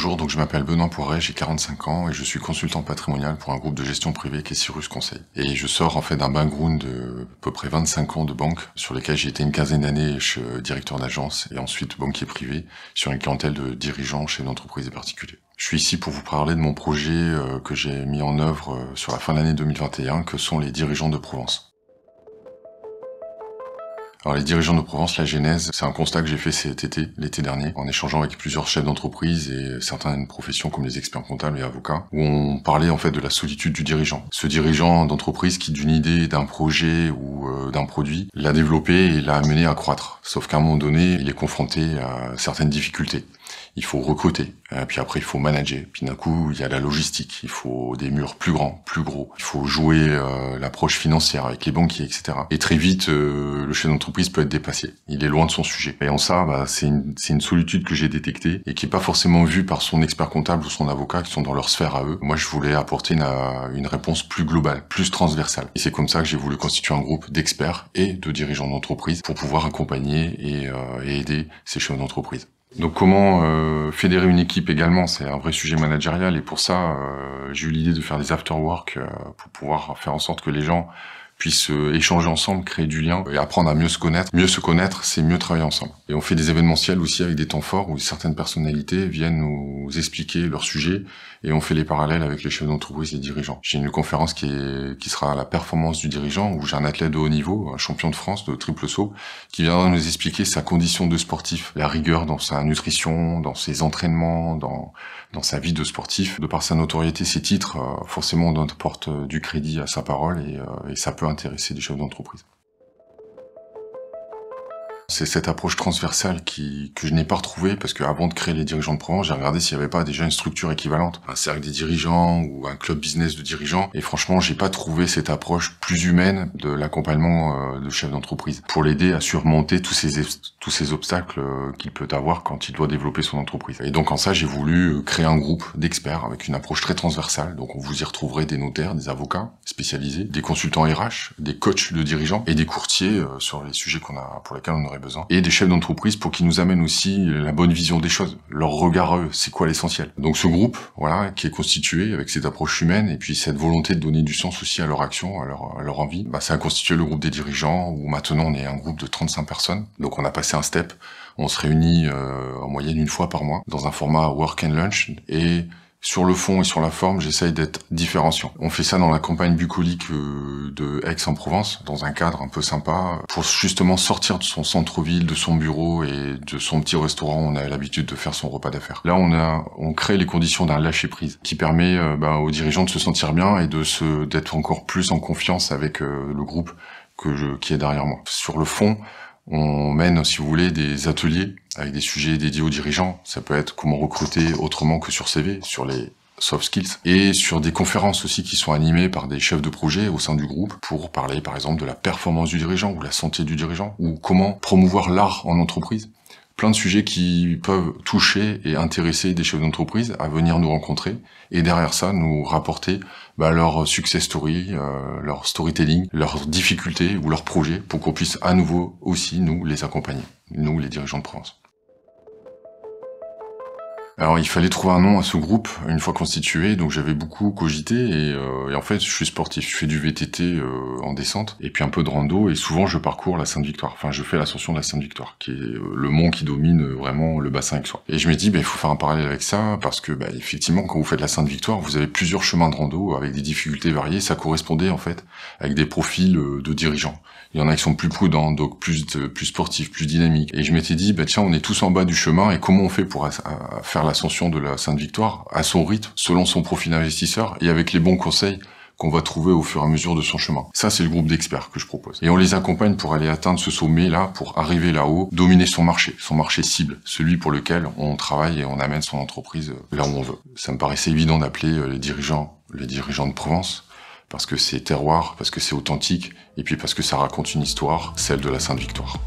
Bonjour, donc je m'appelle Benoît Poiret, j'ai 45 ans et je suis consultant patrimonial pour un groupe de gestion privée qui est Cyrus Conseil. Et je sors en fait d'un background de à peu près 25 ans de banque, sur lesquels j'ai été une quinzaine d'années directeur d'agence et ensuite banquier privé sur une clientèle de dirigeants chez d'entreprises et particuliers. Je suis ici pour vous parler de mon projet que j'ai mis en œuvre sur la fin de l'année 2021, que sont les dirigeants de Provence. Alors les dirigeants de Provence, la genèse, c'est un constat que j'ai fait cet été, l'été dernier, en échangeant avec plusieurs chefs d'entreprise et certaines professions comme les experts comptables et avocats, où on parlait en fait de la solitude du dirigeant. Ce dirigeant d'entreprise qui, d'une idée, d'un projet ou d'un produit, l'a développé et l'a amené à croître. Sauf qu'à un moment donné, il est confronté à certaines difficultés. Il faut recruter, puis après il faut manager, puis d'un coup il y a la logistique, il faut des murs plus grands, plus gros, il faut jouer l'approche financière avec les banquiers, etc. Et très vite, le chef d'entreprise peut être dépassé, il est loin de son sujet. Et en ça, c'est une solitude que j'ai détectée et qui n'est pas forcément vue par son expert comptable ou son avocat qui sont dans leur sphère à eux. Moi je voulais apporter une réponse plus globale, plus transversale. Et c'est comme ça que j'ai voulu constituer un groupe d'experts et de dirigeants d'entreprise pour pouvoir accompagner et aider ces chefs d'entreprise. Donc comment fédérer une équipe également, c'est un vrai sujet managérial et pour ça j'ai eu l'idée de faire des after-work pour pouvoir faire en sorte que les gens puissent échanger ensemble, créer du lien et apprendre à mieux se connaître. Mieux se connaître, c'est mieux travailler ensemble. Et on fait des événementiels aussi avec des temps forts où certaines personnalités viennent nous expliquer leur sujet et on fait les parallèles avec les chefs d'entreprise et les dirigeants. J'ai une conférence qui sera la performance du dirigeant où j'ai un athlète de haut niveau, un champion de France de triple saut, qui viendra nous expliquer sa condition de sportif, la rigueur dans sa nutrition, dans ses entraînements, dans sa vie de sportif. De par sa notoriété, ses titres, forcément on apporte du crédit à sa parole et ça peut intéresser des chefs d'entreprise. C'est cette approche transversale que je n'ai pas retrouvée parce qu'avant de créer les dirigeants de Provence, j'ai regardé s'il n'y avait pas déjà une structure équivalente, un cercle des dirigeants ou un club business de dirigeants. Et franchement, j'ai pas trouvé cette approche plus humaine de l'accompagnement de chefs d'entreprise pour l'aider à surmonter tous ces obstacles qu'il peut avoir quand il doit développer son entreprise. Et donc en ça, j'ai voulu créer un groupe d'experts avec une approche très transversale. Donc on vous y retrouverez des notaires, des avocats spécialisés, des consultants RH, des coachs de dirigeants et des courtiers sur les sujets pour lesquels on aurait besoin, et des chefs d'entreprise pour qu'ils nous amènent aussi la bonne vision des choses, leur regard à eux, c'est quoi l'essentiel. Donc ce groupe, voilà, qui est constitué avec cette approche humaine et puis cette volonté de donner du sens aussi à leur action, à leur envie, ça a constitué le groupe des dirigeants où maintenant on est un groupe de 35 personnes, donc on a passé un step, on se réunit en moyenne une fois par mois dans un format work and lunch et sur le fond et sur la forme, j'essaye d'être différenciant. On fait ça dans la campagne bucolique de Aix en Provence, dans un cadre un peu sympa, pour justement sortir de son centre-ville, de son bureau et de son petit restaurant où on a l'habitude de faire son repas d'affaires. Là, on crée les conditions d'un lâcher-prise qui permet aux dirigeants de se sentir bien et d'être encore plus en confiance avec le groupe qui est derrière moi. Sur le fond, on mène, si vous voulez, des ateliers avec des sujets dédiés aux dirigeants. Ça peut être comment recruter autrement que sur CV, sur les soft skills, et sur des conférences aussi qui sont animées par des chefs de projet au sein du groupe pour parler, par exemple, de la performance du dirigeant ou la santé du dirigeant, ou comment promouvoir l'art en entreprise. Plein de sujets qui peuvent toucher et intéresser des chefs d'entreprise à venir nous rencontrer et derrière ça nous rapporter leur success story, leur storytelling, leurs difficultés ou leurs projets pour qu'on puisse à nouveau aussi nous les accompagner, nous les dirigeants de Provence. Alors il fallait trouver un nom à ce groupe une fois constitué, donc j'avais beaucoup cogité et en fait je suis sportif, je fais du VTT en descente et puis un peu de rando et souvent je parcours la Sainte-Victoire, enfin je fais l'ascension de la Sainte-Victoire qui est le mont qui domine vraiment le bassin aixois. Et je me dis il faut faire un parallèle avec ça parce que effectivement quand vous faites la Sainte-Victoire vous avez plusieurs chemins de rando avec des difficultés variées, ça correspondait en fait avec des profils de dirigeants. Il y en a qui sont plus prudents, donc plus sportifs, plus dynamiques et je m'étais dit tiens on est tous en bas du chemin et comment on fait pour faire l'ascension de la Sainte-Victoire à son rythme, selon son profil d'investisseur et avec les bons conseils qu'on va trouver au fur et à mesure de son chemin. Ça, c'est le groupe d'experts que je propose. Et on les accompagne pour aller atteindre ce sommet-là, pour arriver là-haut, dominer son marché cible, celui pour lequel on travaille et on amène son entreprise là où on veut. Ça me paraissait évident d'appeler les dirigeants de Provence, parce que c'est terroir, parce que c'est authentique, et puis parce que ça raconte une histoire, celle de la Sainte-Victoire.